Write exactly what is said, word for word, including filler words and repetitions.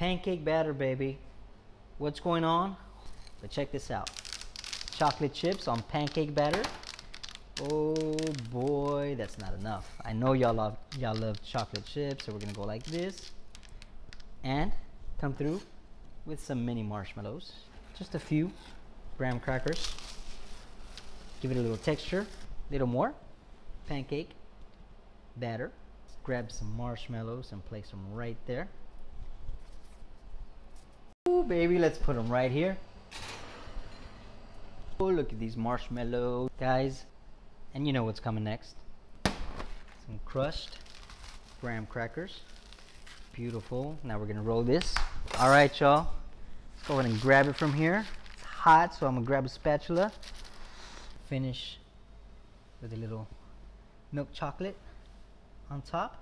pancake batter, baby. What's going on? But check this out. Chocolate chips on pancake batter. Oh boy, that's not enough. I know y'all love y'all love chocolate chips, so we're gonna go like this and come through with some mini marshmallows. Just a few graham crackers. Give it a little texture, a little more. Pancake batter. Grab some marshmallows and place them right there. Ooh, baby, let's put them right here. Oh, look at these marshmallows, guys. And you know what's coming next. Some crushed graham crackers. Beautiful. Now we're gonna roll this. All right, y'all. Let's go ahead and grab it from here. It's hot, so I'm gonna grab a spatula. Finish with a little milk chocolate on top.